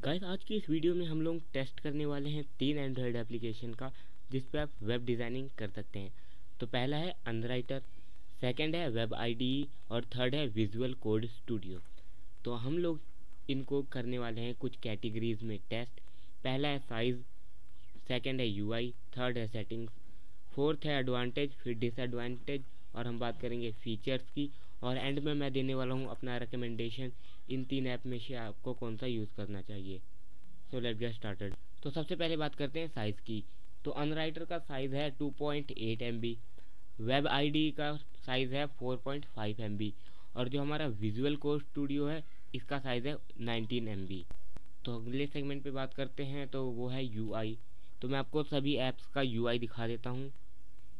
Guys आज की इस वीडियो में हम लोग टेस्ट करने वाले हैं 3 एंड्रॉयड एप्लीकेशन का जिस पे आप वेब डिज़ाइनिंग कर सकते हैं। तो पहला है अनराइटर, सेकंड है वेब आईडीई और थर्ड है विजुअल कोड स्टूडियो। तो हम लोग इनको करने वाले हैं कुछ कैटेगरीज में टेस्ट। पहला है साइज़, सेकंड है यूआई, थर्ड है सेटिंग्स, फोर्थ है एडवांटेज, फिर डिसएडवांटेज और हम बात करेंगे फ़ीचर्स की और एंड में मैं देने वाला हूँ अपना रिकमेंडेशन इन 3 ऐप में से आपको कौन सा यूज़ करना चाहिए। So let's get started. तो सबसे पहले बात करते हैं साइज़ की। तो अनराइटर का साइज़ है 2.8 MB, वेब आईडी का साइज़ है 4.5 MB और जो हमारा विजुअल कोड स्टूडियो है इसका साइज़ है 19 MB। तो अगले सेगमेंट पे बात करते हैं तो वो है यूआई। तो मैं आपको सभी ऐप्स का यूआई दिखा देता हूँ।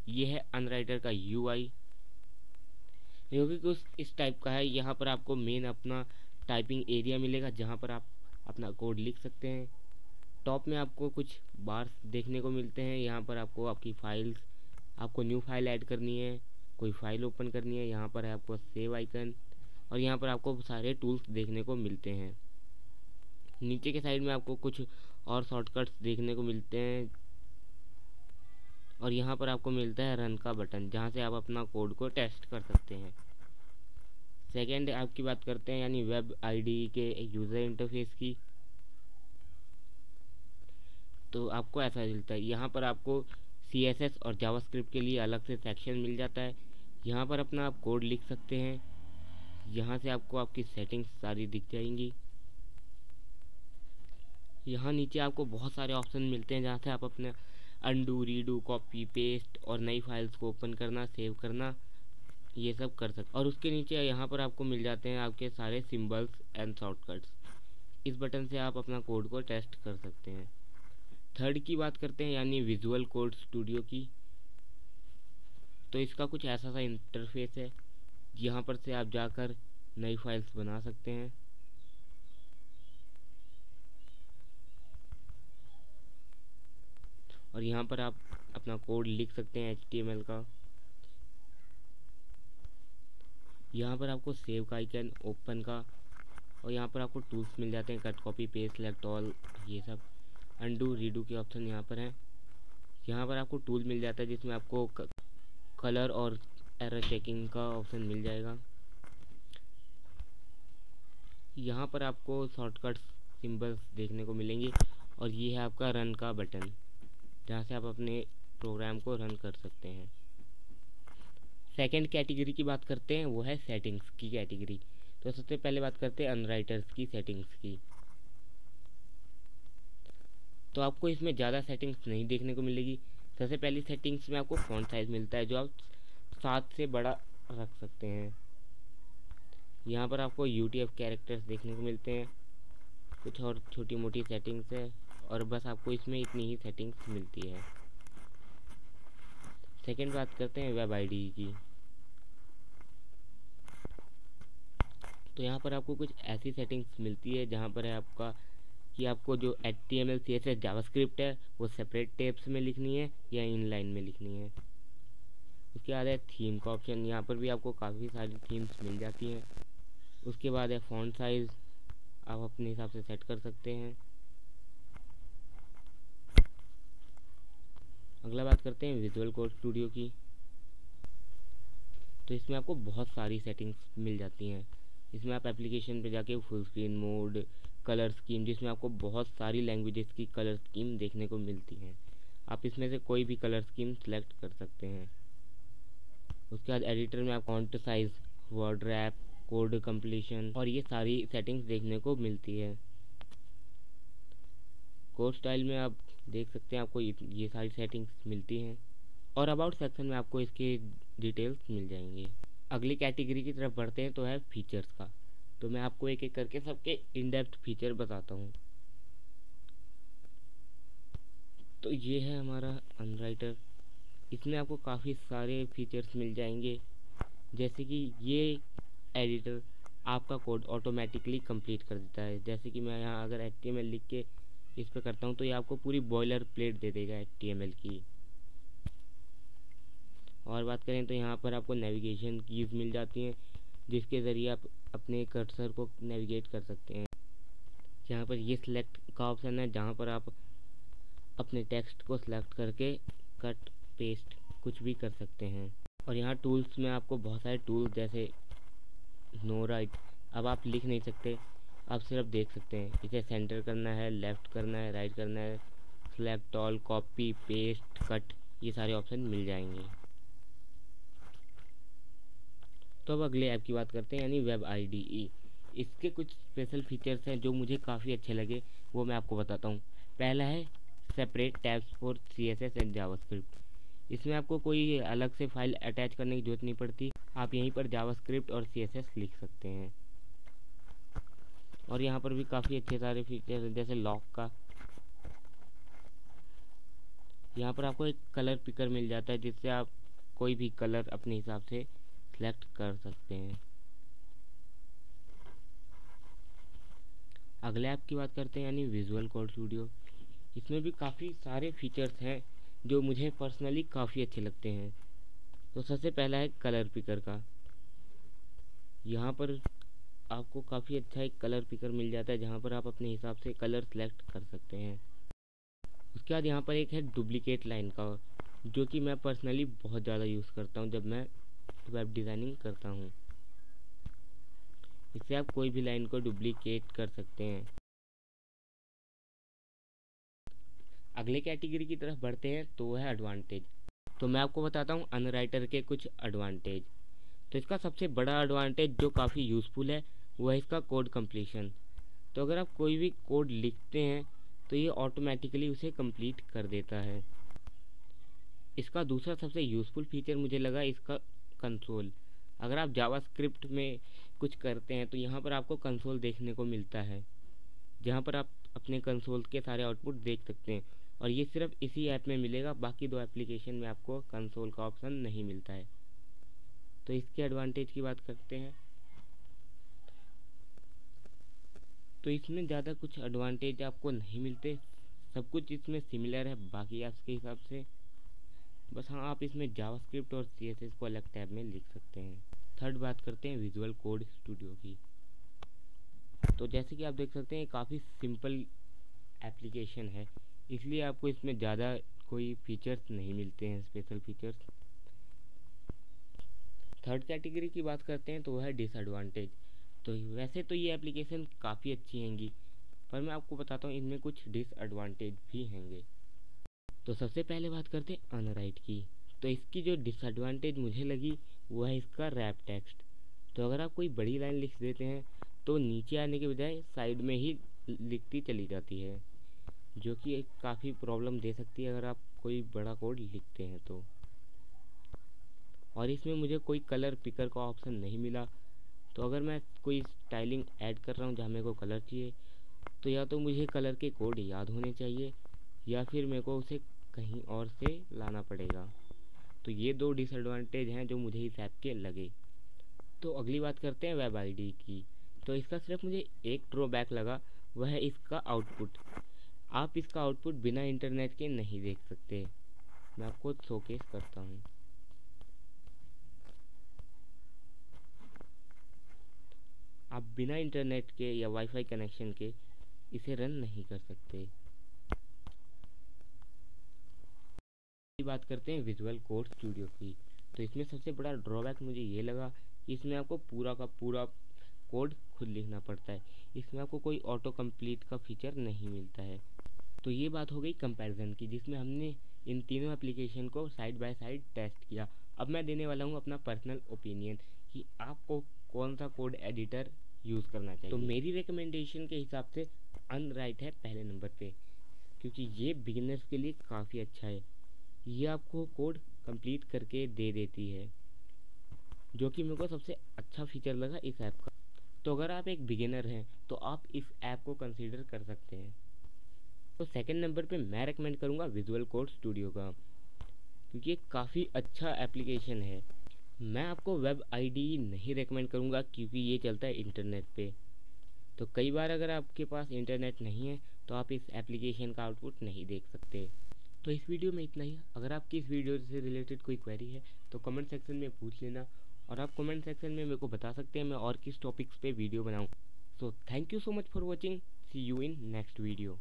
ये है अनराइटर का यूआई जो कि कुछ इस टाइप का है। यहाँ पर आपको मेन अपना टाइपिंग एरिया मिलेगा जहाँ पर आप अपना कोड लिख सकते हैं। टॉप में आपको कुछ बार्स देखने को मिलते हैं। यहाँ पर आपको आपकी फाइल्स, आपको न्यू फाइल ऐड करनी है, कोई फाइल ओपन करनी है, यहाँ पर है आपको सेव आइकन और यहाँ पर आपको सारे टूल्स देखने को मिलते हैं। नीचे के साइड में आपको कुछ और शॉर्टकट्स देखने को मिलते हैं और यहाँ पर आपको मिलता है रन का बटन जहाँ से आप अपना कोड को टेस्ट कर सकते हैं। सेकेंड ऐप की बात करते हैं यानी वेब आईडी के यूज़र इंटरफेस की। तो आपको ऐसा मिलता है, यहाँ पर आपको CSS और जावास्क्रिप्ट के लिए अलग से सेक्शन मिल जाता है। यहाँ पर अपना आप कोड लिख सकते हैं। यहाँ से आपको आपकी सेटिंग्स सारी दिख जाएंगी। यहाँ नीचे आपको बहुत सारे ऑप्शन मिलते हैं जहाँ से आप अपने अंडू, रीडू, कॉपी पेस्ट और नई फाइल्स को ओपन करना, सेव करना, ये सब कर सकते। और उसके नीचे यहाँ पर आपको मिल जाते हैं आपके सारे सिंबल्स एंड शॉर्टकट्स। इस बटन से आप अपना कोड को टेस्ट कर सकते हैं। थर्ड की बात करते हैं यानी विजुअल कोड स्टूडियो की। तो इसका कुछ ऐसा सा इंटरफेस है, यहाँ पर से आप जाकर नई फाइल्स बना सकते हैं। और यहाँ पर आप अपना कोड लिख सकते हैं HTML का। यहाँ पर आपको सेव का आइकन, ओपन का और यहाँ पर आपको टूल्स मिल जाते हैं, cut, copy, paste, select all, ये सब अंडू, रीडू के ऑप्शन यहाँ पर हैं। यहाँ पर आपको टूल मिल जाता है जिसमें आपको कलर और एरर चेकिंग का ऑप्शन मिल जाएगा। यहाँ पर आपको शॉर्टकट्स, सिंबल्स देखने को मिलेंगे और ये है आपका रन का बटन जहाँ से आप अपने प्रोग्राम को रन कर सकते हैं। सेकंड कैटेगरी की बात करते हैं, वो है सेटिंग्स की कैटेगरी। तो सबसे पहले बात करते हैं अनराइटर्स की सेटिंग्स की। तो आपको इसमें ज़्यादा सेटिंग्स नहीं देखने को मिलेगी। सबसे पहली सेटिंग्स में आपको फॉन्ट साइज़ मिलता है जो आप 7 से बड़ा रख सकते हैं। यहाँ पर आपको UTF कैरेक्टर्स देखने को मिलते हैं। कुछ और छोटी मोटी सेटिंग्स है और बस आपको इसमें इतनी ही सेटिंग्स मिलती है। सेकंड बात करते हैं वेब आईडी की। तो यहाँ पर आपको कुछ ऐसी सेटिंग्स मिलती है जहाँ पर है आपका कि आपको जो HTML, CSS, जावास्क्रिप्ट है वो सेपरेट टैब्स में लिखनी है या इनलाइन में लिखनी है। उसके बाद है थीम का ऑप्शन, यहाँ पर भी आपको काफ़ी सारी थीम्स मिल जाती हैं। उसके बाद है फॉन्ट साइज़, आप अपने हिसाब से सेट कर सकते हैं। अगला बात करते हैं विजुअल कोड स्टूडियो की। तो इसमें आपको बहुत सारी सेटिंग्स मिल जाती हैं। इसमें आप एप्लीकेशन पे जाके full screen mode, colour scheme, जिसमें आपको बहुत सारी लैंग्वेजेस की कलर स्कीम देखने को मिलती हैं। आप इसमें से कोई भी कलर स्कीम सेलेक्ट कर सकते हैं। उसके बाद एडिटर में आप font size, word wrap, code completion और ये सारी सेटिंग्स देखने को मिलती है। कोड स्टाइल में आप देख सकते हैं, आपको ये सारी सेटिंग्स मिलती हैं और अबाउट सेक्शन में आपको इसकी डिटेल्स मिल जाएंगी। अगली कैटेगरी की तरफ बढ़ते हैं तो है फीचर्स का। तो मैं आपको एक एक करके सबके इन डेप्थ फीचर बताता हूँ। तो ये है हमारा अनराइटर। इसमें आपको काफ़ी सारे फीचर्स मिल जाएंगे जैसे कि ये एडिटर आपका कोड ऑटोमेटिकली कंप्लीट कर देता है। जैसे कि मैं यहाँ अगर HTML लिख के इस पर करता हूँ तो ये आपको पूरी बॉयलर प्लेट दे देगा HTML की। और बात करें तो यहाँ पर आपको नेविगेशन कीज़ मिल जाती हैं जिसके ज़रिए आप अपने कर्सर को नेविगेट कर सकते हैं। यहाँ पर ये सिलेक्ट का ऑप्शन है जहाँ पर आप अपने टेक्स्ट को सिलेक्ट करके कट पेस्ट कुछ भी कर सकते हैं। और यहाँ टूल्स में आपको बहुत सारे टूल्स जैसे नो राइट, अब आप लिख नहीं सकते, आप सिर्फ देख सकते हैं। इसे सेंटर करना है, लेफ़्ट करना है, राइट करना है, select all, copy, paste, cut, ये सारे ऑप्शन मिल जाएंगे। तो अब अगले ऐप की बात करते हैं यानी वेब आईडीई। इसके कुछ स्पेशल फीचर्स हैं जो मुझे काफ़ी अच्छे लगे, वो मैं आपको बताता हूँ। पहला है separate tabs for CSS and JavaScript. इसमें आपको कोई अलग से फाइल अटैच करने की ज़रूरत नहीं पड़ती, आप यहीं पर जावास्क्रिप्ट और CSS लिख सकते हैं। और यहाँ पर भी काफ़ी अच्छे सारे फीचर्स हैं जैसे लॉक का, यहाँ पर आपको एक कलर पिकर मिल जाता है जिससे आप कोई भी कलर अपने हिसाब से सेलेक्ट कर सकते हैं। अगले ऐप की बात करते हैं यानी विजुअल कोड स्टूडियो। इसमें भी काफ़ी सारे फीचर्स हैं जो मुझे पर्सनली काफ़ी अच्छे लगते हैं। तो सबसे पहला है कलर पिकर का। यहाँ पर आपको काफ़ी अच्छा एक कलर पिकर मिल जाता है जहाँ पर आप अपने हिसाब से कलर सेलेक्ट कर सकते हैं। उसके बाद यहाँ पर एक है डुप्लीकेट लाइन का, जो कि मैं पर्सनली बहुत ज़्यादा यूज़ करता हूँ जब मैं वेब डिज़ाइनिंग करता हूँ। इससे आप कोई भी लाइन को डुप्लीकेट कर सकते हैं। अगले कैटेगरी की तरफ बढ़ते हैं तो है एडवांटेज। तो मैं आपको बताता हूँ अनराइटर के कुछ एडवांटेज। तो इसका सबसे बड़ा एडवांटेज जो काफ़ी यूज़फुल है वो है इसका कोड कम्प्लीशन। तो अगर आप कोई भी कोड लिखते हैं तो ये ऑटोमेटिकली उसे कंप्लीट कर देता है। इसका दूसरा सबसे यूज़फुल फीचर मुझे लगा इसका कंसोल। अगर आप जावास्क्रिप्ट में कुछ करते हैं तो यहाँ पर आपको कंसोल देखने को मिलता है, जहाँ पर आप अपने कंसोल के सारे आउटपुट देख सकते हैं। और ये सिर्फ इसी ऐप में मिलेगा, बाकी दो एप्लीकेशन में आपको कंसोल का ऑप्शन नहीं मिलता है। तो इसके एडवांटेज की बात करते हैं तो इसमें ज़्यादा कुछ एडवांटेज आपको नहीं मिलते, सब कुछ इसमें सिमिलर है बाकी ऐप्स के हिसाब से। बस हाँ, आप इसमें जावास्क्रिप्ट और CSS को अलग टैब में लिख सकते हैं। थर्ड बात करते हैं विजुअल कोड स्टूडियो की। तो जैसे कि आप देख सकते हैं काफ़ी सिंपल एप्लीकेशन है, इसलिए आपको इसमें ज़्यादा कोई फीचर्स नहीं मिलते हैं, स्पेशल फीचर्स। थर्ड कैटेगरी की बात करते हैं तो वह है डिसएडवांटेज। तो वैसे तो ये एप्लीकेशन काफ़ी अच्छी हैंगी, पर मैं आपको बताता हूँ इनमें कुछ डिसएडवांटेज भी हैंगे। तो सबसे पहले बात करते हैं अनराइट की। तो इसकी जो डिसएडवांटेज मुझे लगी वह है इसका रैप टेक्स्ट। तो अगर आप कोई बड़ी लाइन लिख देते हैं तो नीचे आने के बजाय साइड में ही लिखती चली जाती है, जो कि एक काफ़ी प्रॉब्लम दे सकती है अगर आप कोई बड़ा कोड लिखते हैं तो। और इसमें मुझे कोई कलर पिकर का ऑप्शन नहीं मिला, तो अगर मैं कोई स्टाइलिंग ऐड कर रहा हूँ जहाँ मेरे को कलर चाहिए तो या तो मुझे कलर के कोड याद होने चाहिए या फिर मेरे को उसे कहीं और से लाना पड़ेगा। तो ये दो डिसएडवांटेज हैं जो मुझे इस ऐप के लगे। तो अगली बात करते हैं वेब आईडी की। तो इसका सिर्फ मुझे एक ड्रॉबैक लगा, वह है इसका आउटपुट। आप इसका आउटपुट बिना इंटरनेट के नहीं देख सकते। मैं आपको शोकेस करता हूँ। आप बिना इंटरनेट के या वाईफाई कनेक्शन के इसे रन नहीं कर सकते। बात करते हैं विजुअल कोड स्टूडियो की। तो इसमें सबसे बड़ा ड्रॉबैक मुझे ये लगा कि इसमें आपको पूरा का पूरा कोड खुद लिखना पड़ता है। इसमें आपको कोई ऑटो कंप्लीट का फीचर नहीं मिलता है। तो ये बात हो गई कंपैरिजन की, जिसमें हमने इन तीनों एप्लीकेशन को साइड बाय साइड टेस्ट किया। अब मैं देने वाला हूँ अपना पर्सनल ओपिनियन कि आपको कौन सा कोड एडिटर यूज़ करना चाहिए। तो मेरी रिकमेंडेशन के हिसाब से अनराइट है पहले नंबर पे, क्योंकि ये बिगिनर्स के लिए काफ़ी अच्छा है। ये आपको कोड कंप्लीट करके दे देती है, जो कि मेरे को सबसे अच्छा फीचर लगा इस ऐप का। तो अगर आप एक बिगिनर हैं तो आप इस ऐप को कंसीडर कर सकते हैं। तो सेकंड नंबर पे मैं रेकमेंड करूँगा विजुअल कोड स्टूडियो का, क्योंकि ये काफ़ी अच्छा एप्लीकेशन है। मैं आपको वेब आईडीई नहीं रेकमेंड करूँगा क्योंकि ये चलता है इंटरनेट पे। तो कई बार अगर आपके पास इंटरनेट नहीं है तो आप इस एप्लीकेशन का आउटपुट नहीं देख सकते। तो इस वीडियो में इतना ही। अगर आपकी इस वीडियो से रिलेटेड कोई क्वेरी है तो कमेंट सेक्शन में पूछ लेना, और आप कमेंट सेक्शन में मेरे को बता सकते हैं मैं और किस टॉपिक्स पे वीडियो बनाऊँ। So thank you so much for watching. See you in next video.